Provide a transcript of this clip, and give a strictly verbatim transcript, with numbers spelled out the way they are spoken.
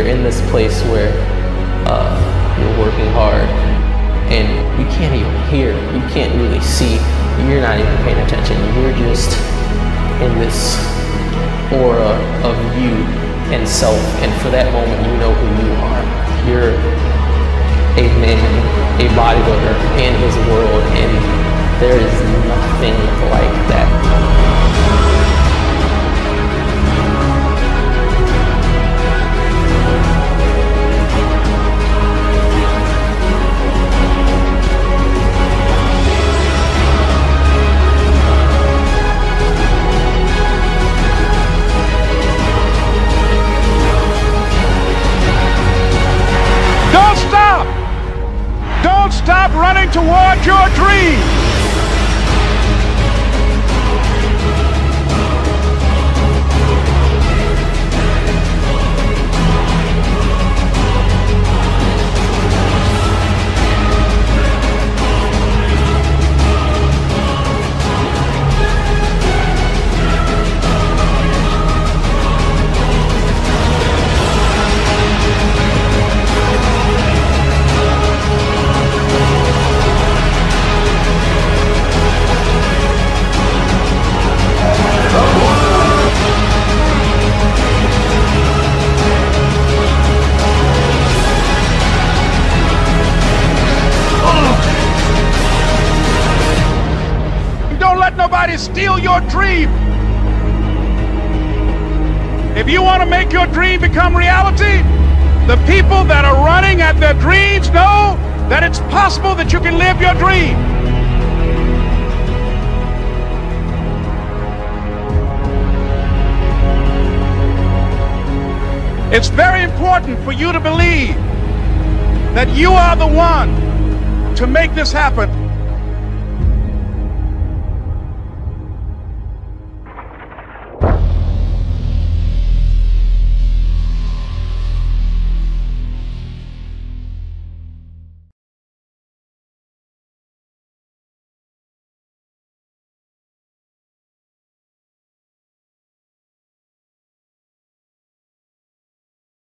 you're in this place where uh, you're working hard and you can't even hear, you can't really see, you're not even paying attention, you're just in this aura of you and self, and for that moment you know who you are. You're a man, a bodybuilder in his world, and there is nothing like that. Stop running towards your dream. Steal your dream. If you want to make your dream become reality, the people that are running at their dreams know that it's possible that you can live your dream. It's very important for you to believe that you are the one to make this happen.